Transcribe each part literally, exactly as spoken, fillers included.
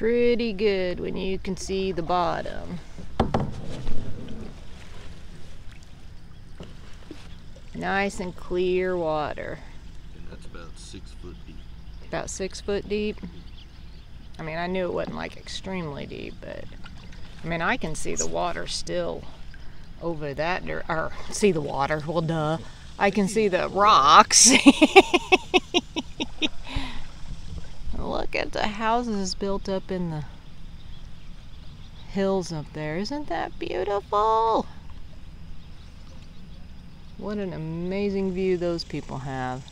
pretty good when you can see the bottom. Nice and clear water. And that's about six foot deep. About six foot deep? I mean, I knew it wasn't like extremely deep, but I mean, I can see the water still over that, or, or see the water, well duh. I can see the rocks. Look at the houses built up in the hills up there. Isn't that beautiful? What an amazing view those people have.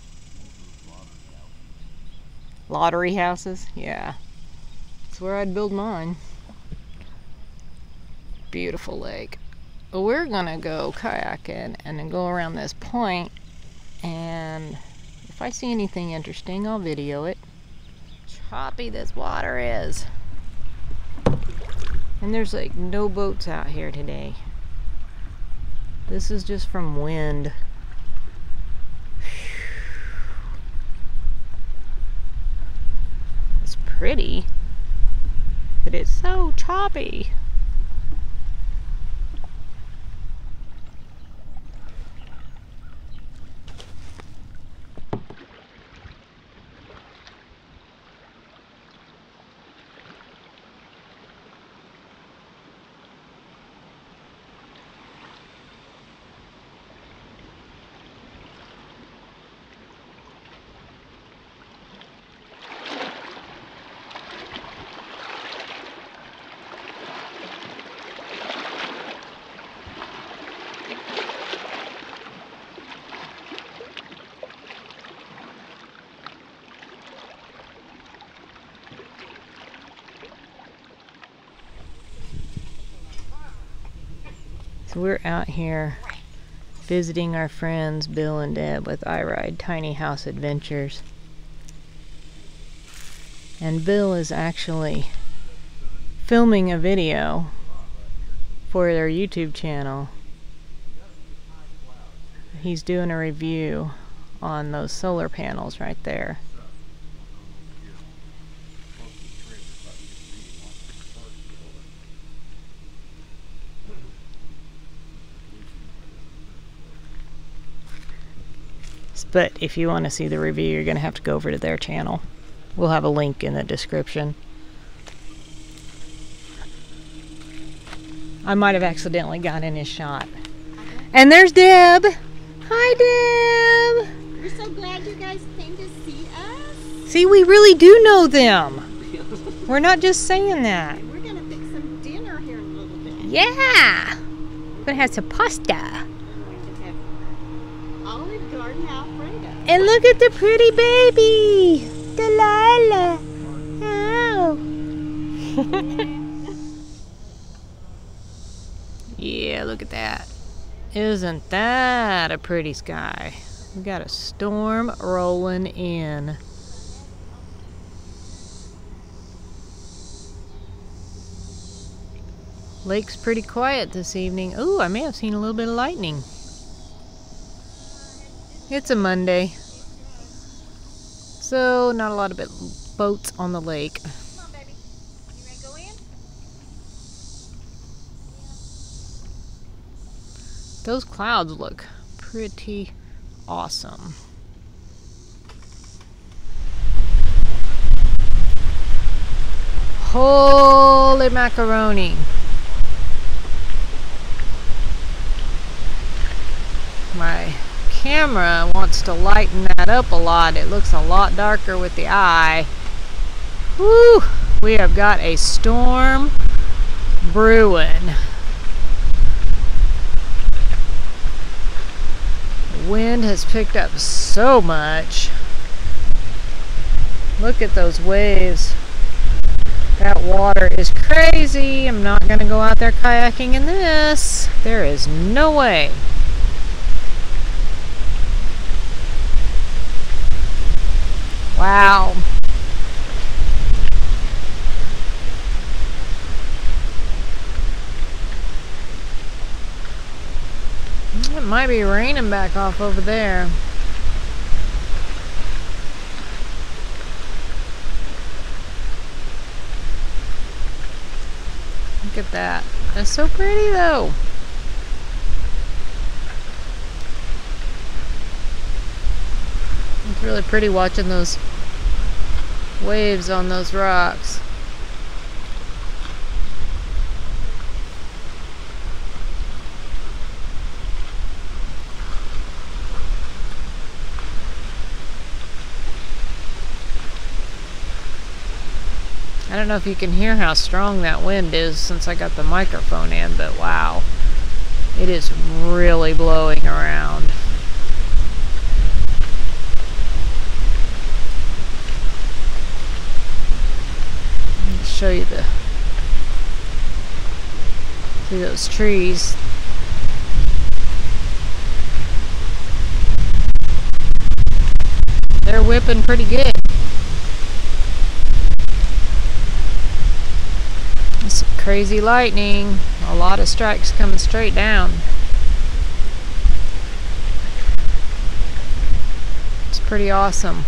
Lottery houses? Yeah. That's where I'd build mine. Beautiful lake. We're gonna go kayaking and then go around this point, and if I see anything interesting, I'll video it. Choppy this water is. And there's like no boats out here today. This is just from wind. It's pretty, but it's so choppy. So we're out here visiting our friends Bill and Deb with iRide Tiny House Adventures. And Bill is actually filming a video for their YouTube channel. He's doing a review on those solar panels right there. But if you want to see the review, you're going to have to go over to their channel. We'll have a link in the description. I might have accidentally got in his shot. And there's Deb! Hi, Deb! We're so glad you guys came to see us. See, we really do know them. We're not just saying that. We're going to fix some dinner here in a little bit. Yeah! We're going to have some pasta. Olive Garden Alfredo. And look at the pretty baby! Delilah! Oh! Yeah, look at that. Isn't that a pretty sky? We got a storm rolling in. Lake's pretty quiet this evening. Ooh, I may have seen a little bit of lightning. It's a Monday, so not a lot of boats on the lake. Come on, baby. You ready to go in? Those clouds look pretty awesome. Holy macaroni! My camera wants to lighten that up a lot. It looks a lot darker with the eye. Woo! We have got a storm brewing. The wind has picked up so much. Look at those waves. That water is crazy. I'm not going to go out there kayaking in this. There is no way. Wow. It might be raining back off over there. Look at that. That's so pretty though. It's really pretty watching those waves on those rocks. I don't know if you can hear how strong that wind is since I got the microphone in, but wow, it is really blowing around. Let me show you the, see those trees. They're whipping pretty good. Crazy lightning, a lot of strikes coming straight down. It's pretty awesome.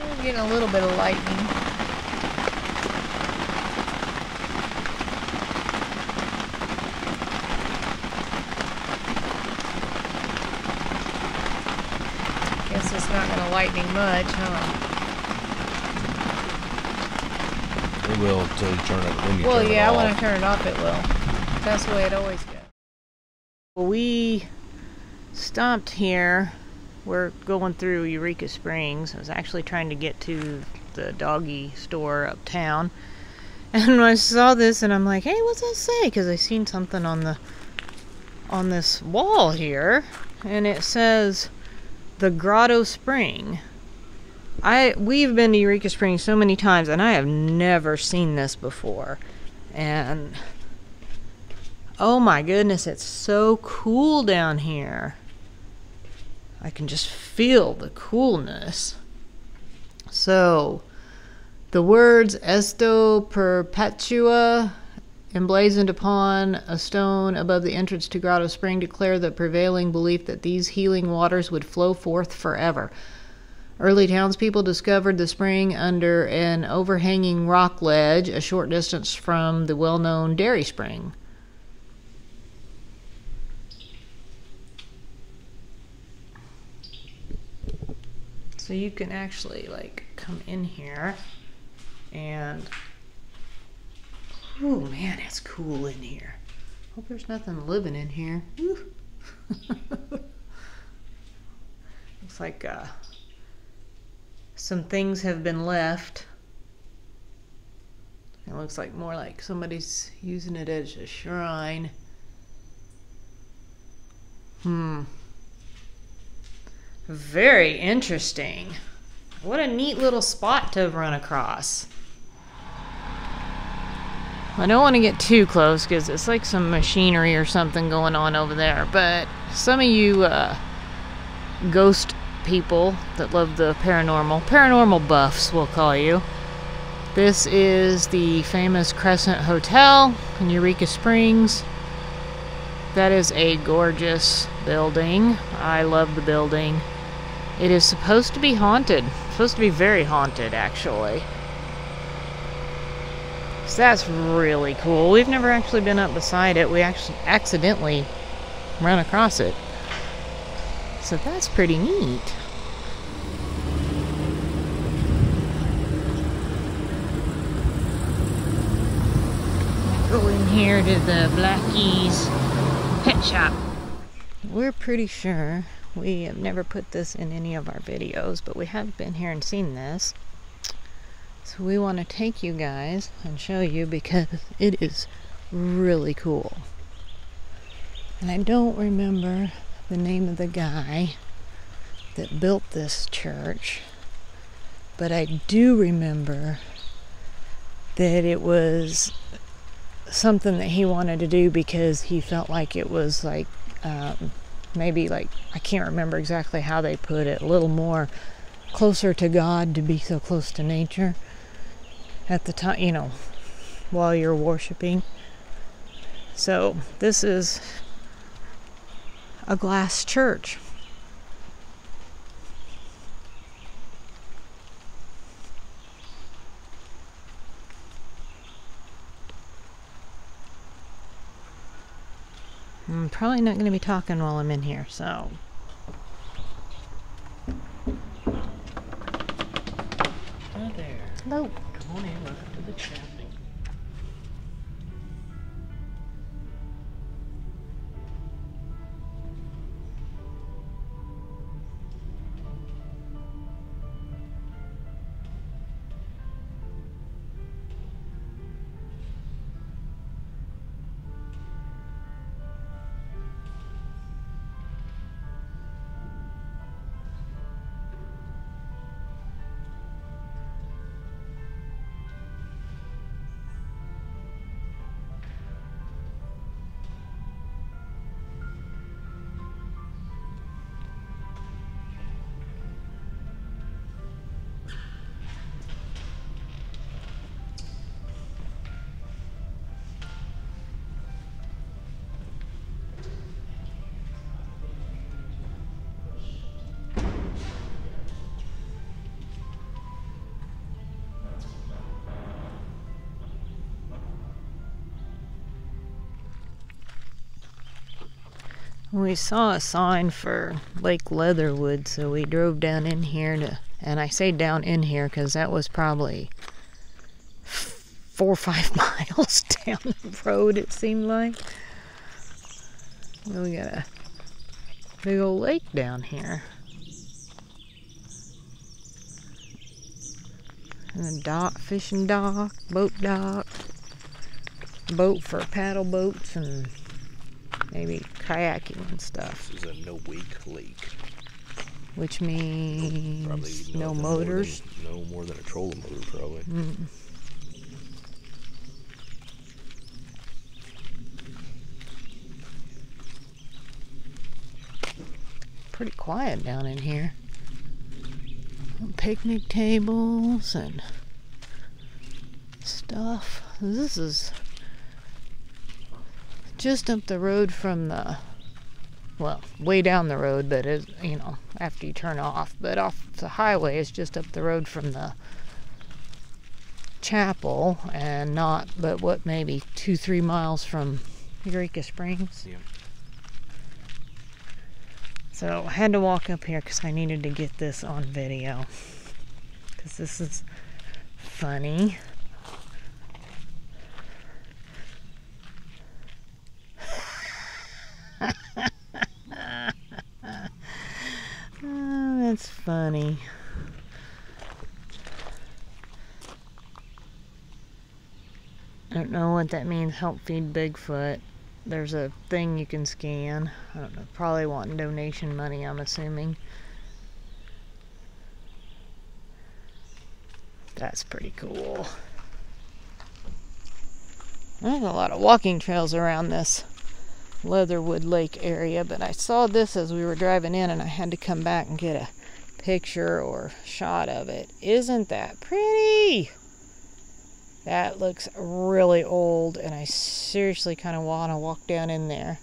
We're getting a little bit of lightning. Lightning much, huh? It will until you turn it when you well, turn yeah, it off. Well, yeah, when I turn it off, it will. That's the way it always goes. We stopped here. We're going through Eureka Springs. I was actually trying to get to the doggy store uptown, and I saw this, and I'm like, "Hey, what's that say?" Because I seen something on the on this wall here, and it says the Grotto Spring. I we've been to Eureka Springs so many times and I have never seen this before, and oh my goodness, it's so cool down here. I can just feel the coolness. So the words Esto Perpetua emblazoned upon a stone above the entrance to Grotto Spring declare the prevailing belief that these healing waters would flow forth forever. Early townspeople discovered the spring under an overhanging rock ledge a short distance from the well-known Dairy Spring. So you can actually like come in here and oh man, it's cool in here. Hope there's nothing living in here. Looks like uh, some things have been left. It looks like more like somebody's using it as a shrine. Hmm. Very interesting. What a neat little spot to have run across. I don't want to get too close because it's like some machinery or something going on over there, but some of you uh, ghost people that love the paranormal, paranormal buffs we'll call you, this is the famous Crescent Hotel in Eureka Springs. That is a gorgeous building. I love the building. It is supposed to be haunted. It's supposed to be very haunted actually. So that's really cool. We've never actually been up beside it. We actually accidentally ran across it. So that's pretty neat. Go in here to the Blackie's Pet Shop. We're pretty sure we have never put this in any of our videos, but we have been here and seen this. So we want to take you guys and show you because it is really cool. And I don't remember the name of the guy that built this church, but I do remember that it was something that he wanted to do because he felt like it was like um, maybe like, I can't remember exactly how they put it, a little more closer to God to be so close to nature at the time, you know, while you're worshiping. So this is a glass church. I'm probably not going to be talking while I'm in here, so... Hi there. Hello. Come on in, welcome to the crafting. We saw a sign for Lake Leatherwood, so we drove down in here to, and I say down in here because that was probably four or five miles down the road, it seemed like. We got a big old lake down here. And a dock, fishing dock, boat dock, boat for paddle boats and maybe kayaking and stuff. This is a no-wake lake. Which means probably no, no motors? More than, no more than a trolling motor, probably. Mm. Pretty quiet down in here. Picnic tables and stuff. This is... just up the road from the, well, way down the road, but it's, you know, after you turn off, but off the highway, it's just up the road from the chapel and not, but what, maybe two, three miles from Eureka Springs. Yeah. So I had to walk up here because I needed to get this on video because this is funny. That's funny. I don't know what that means. Help feed Bigfoot. There's a thing you can scan. I don't know. Probably wanting donation money, I'm assuming. That's pretty cool. There's a lot of walking trails around this Leatherwood Lake area, but I saw this as we were driving in and I had to come back and get a picture or shot of it. Isn't that pretty? That looks really old and I seriously kind of want to walk down in there.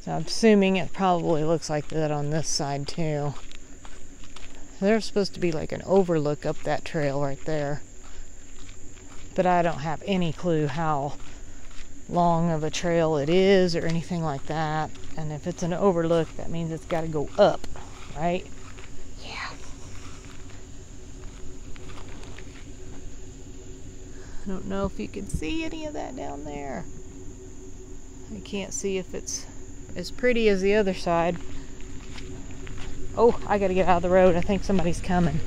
So I'm assuming it probably looks like that on this side too. There's supposed to be like an overlook up that trail right there, but I don't have any clue how long of a trail it is or anything like that. And if it's an overlook, that means it's got to go up, right? Yeah. I don't know if you can see any of that down there. I can't see if it's as pretty as the other side. Oh, I got to get out of the road. I think somebody's coming.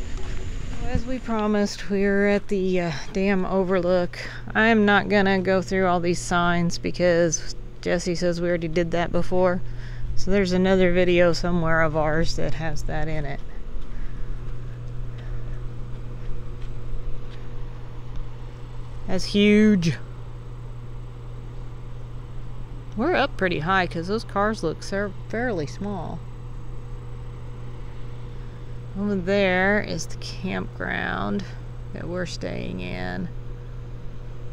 As we promised, we're at the uh, dam overlook. I'm not gonna go through all these signs because Jesse says we already did that before. So there's another video somewhere of ours that has that in it. That's huge. We're up pretty high because those cars look fairly small. Over there is the campground that we're staying in.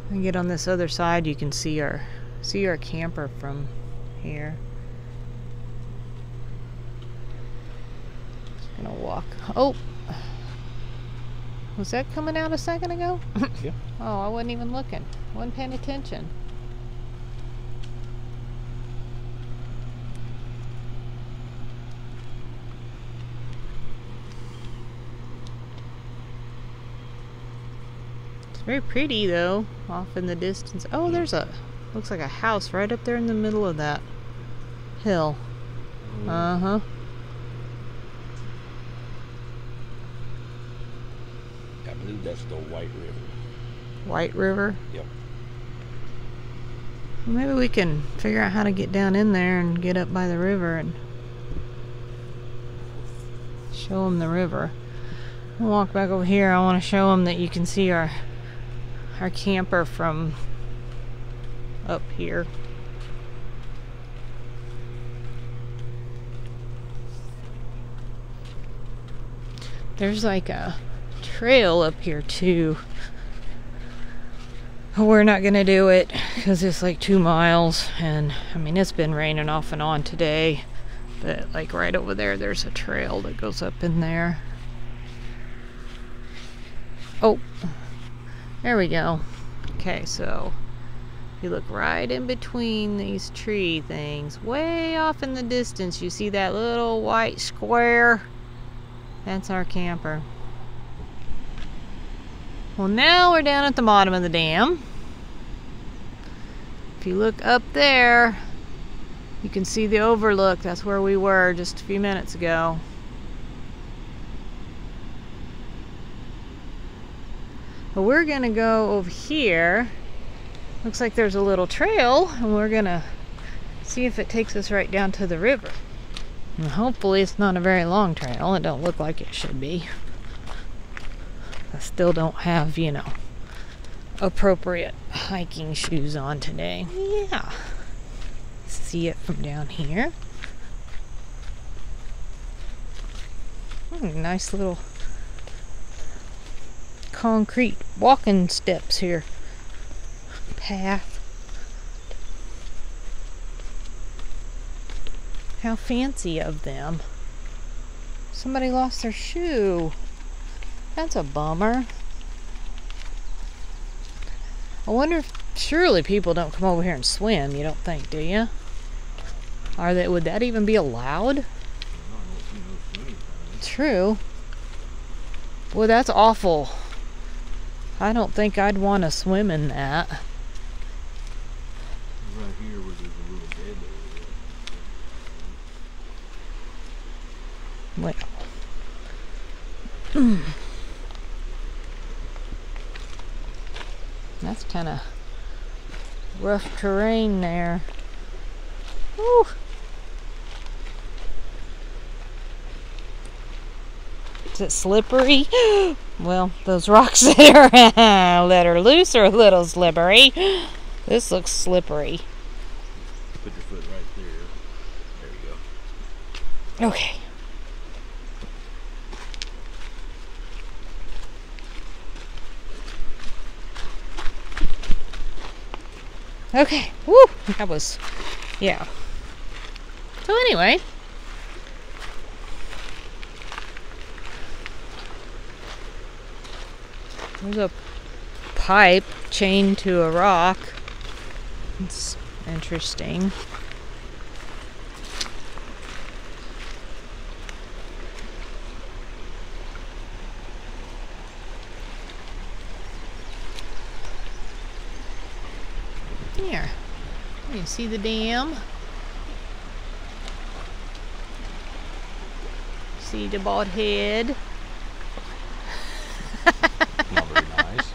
And get on this other side, you can see our see our camper from here. Just gonna walk. Oh, was that coming out a second ago? Yeah. Oh, I wasn't even looking. Wasn't paying attention. It's very pretty though, off in the distance. Oh, there's a, looks like a house right up there in the middle of that hill. Uh-huh. I believe that's the White River. White River? Yep. Well, maybe we can figure out how to get down in there and get up by the river and show them the river. We'll walk back over here. I want to show them that you can see our our camper from up here. There's like a trail up here too. We're not gonna do it because it's like two miles and I mean it's been raining off and on today, but like right over there there's a trail that goes up in there. Oh, there we go. Okay, so you look right in between these tree things, way off in the distance you see that little white square. That's our camper. Well, now we're down at the bottom of the dam. If you look up there, you can see the overlook. That's where we were just a few minutes ago. But we're gonna go over here. Looks like there's a little trail, and we're gonna see if it takes us right down to the river. And hopefully it's not a very long trail. It don't look like it should be. I still don't have, you know, appropriate hiking shoes on today. Yeah. See it from down here. Mm, nice little concrete walking steps here. Path. How fancy of them. Somebody lost their shoe. That's a bummer. I wonder if, surely people don't come over here and swim, you don't think, do you? Are they, would that even be allowed? True. Well, that's awful. I don't think I'd want to swim in that. Right here was a little dead area. Well. That's kind of rough terrain there. Woo. Is it slippery? Well, those rocks there let her loose are a little slippery. This looks slippery. Put your foot right there. There you go. Okay. Okay, woo, that was, yeah. So anyway. There's a pipe chained to a rock. It's interesting. There. You can see the dam. See the bald head. Not very nice.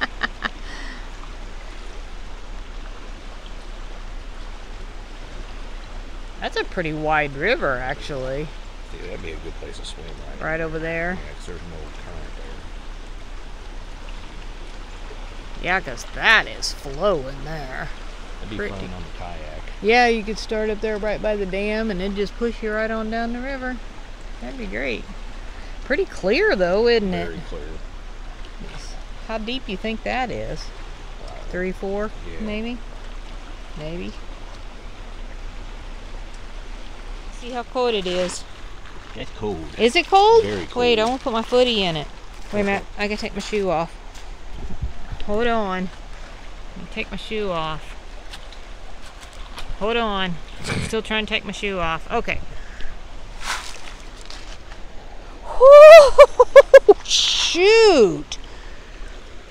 That's a pretty wide river, actually. Yeah, that'd be a good place to swim right Right over there. Yeah, because there's no current there. Yeah, because that is flowing there. Be fun on the kayak. Yeah, you could start up there right by the dam and then just push you right on down the river. That'd be great. Pretty clear though, isn't it? Very clear. Yes. How deep you think that is? Wow. Three, four, yeah. maybe? Maybe. See how cold it is. That's cold. Is it cold? Very cold. Wait, I won't put my footie in it. Wait a minute, I gotta take my shoe off. Hold on. Let me take my shoe off. Hold on. I'm still trying to take my shoe off. Okay. Whoo! Shoot!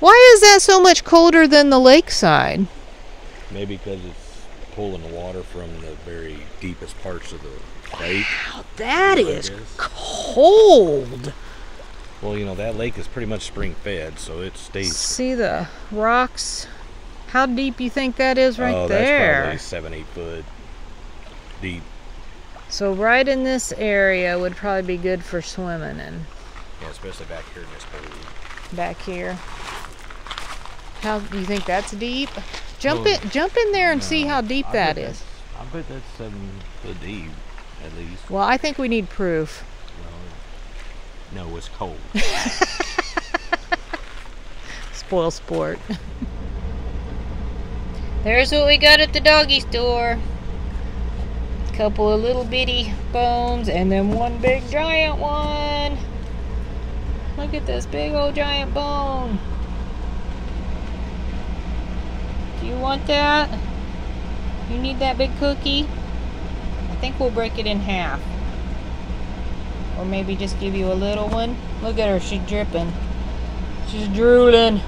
Why is that that so much colder than the lakeside? Maybe because it's pulling the water from the very deepest parts of the lake. Wow, that is cold. Well, you know, that lake is pretty much spring fed, so it stays. See the rocks? How deep you think that is right oh, there? Oh, that's probably seven, eight foot deep. So right in this area would probably be good for swimming in. Yeah, especially back here in this pool. Back here. How do you think that's deep? Jump well, in, jump in there and no, see how deep I that is. I bet that's seven foot deep, at least. Well, I think we need proof. Well, no, it's cold. Spoil sport. There's what we got at the doggy store. Couple of little bitty bones and then one big giant one. Look at this big old giant bone. Do you want that? You need that big cookie? I think we'll break it in half. Or maybe just give you a little one. Look at her, she's dripping. She's drooling.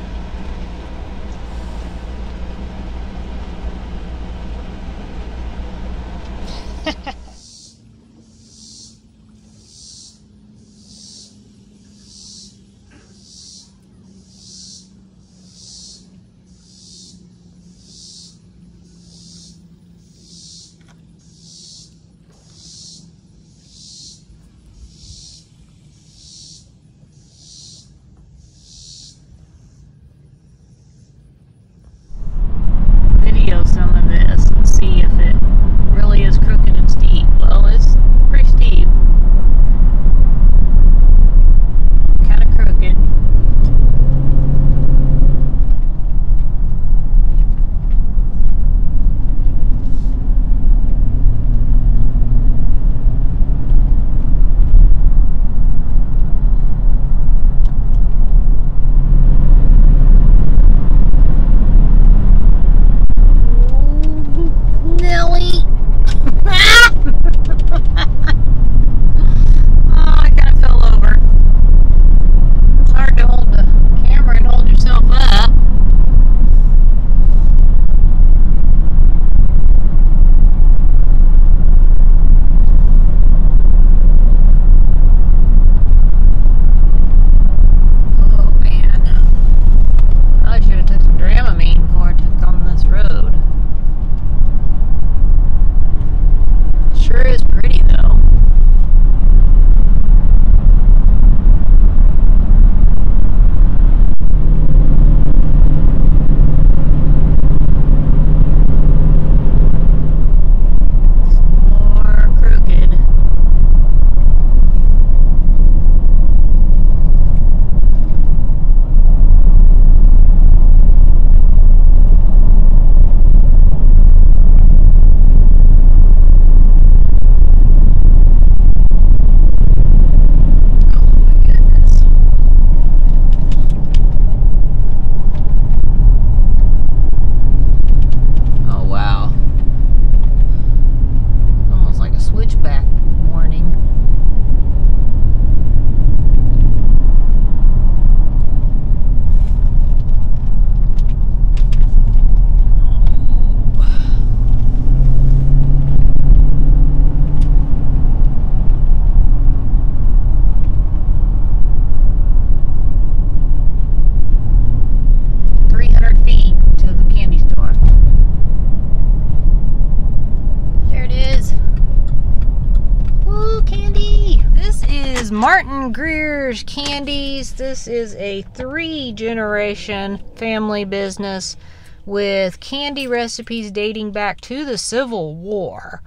Greer's Candies. This is a three generation family business with candy recipes dating back to the Civil War.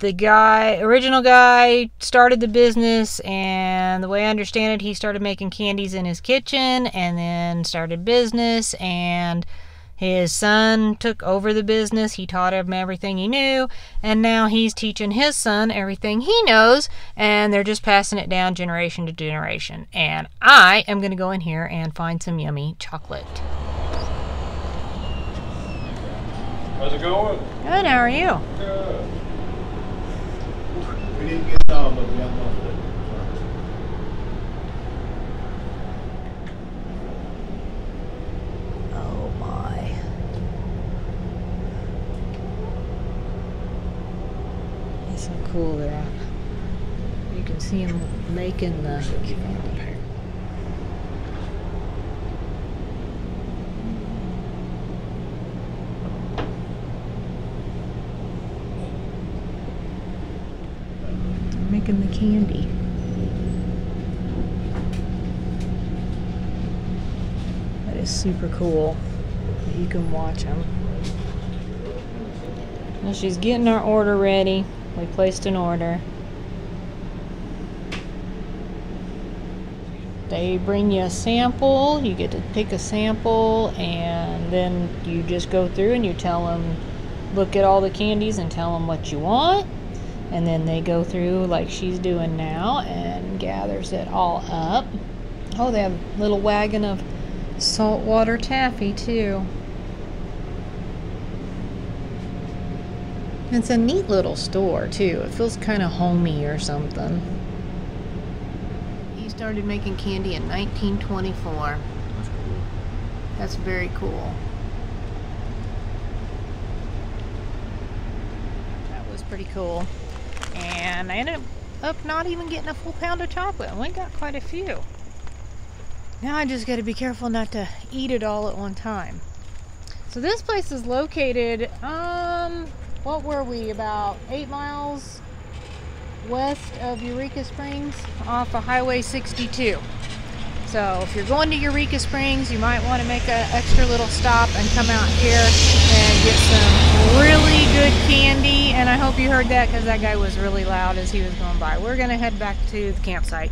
The guy, original guy started the business, and the way I understand it, he started making candies in his kitchen and then started business, and his son took over the business. He taught him everything he knew, and now he's teaching his son everything he knows, and they're just passing it down generation to generation. And I am going to go in here and find some yummy chocolate. How's it going? Good, how are you? Good. We didn't get some, but we got most of it. pool they're at. You can see them making the candy. They're making the candy. That is super cool that you can watch them. Well, she's getting our order ready. We placed an order. They bring you a sample. You get to pick a sample, and then you just go through and you tell them, look at all the candies and tell them what you want. And then they go through like she's doing now and gathers it all up. Oh, they have a little wagon of saltwater taffy too. It's a neat little store too. It feels kind of homey or something. He started making candy in nineteen twenty-four. That's cool. That's very cool. That was pretty cool. And I ended up not even getting a full pound of chocolate. I only got quite a few. Now I just got to be careful not to eat it all at one time. So this place is located, um, what were we, about eight miles west of Eureka Springs off of Highway sixty-two. So if you're going to Eureka Springs, you might want to make an extra little stop and come out here and get some really good candy. And I hope you heard that because that guy was really loud as he was going by. We're going to head back to the campsite.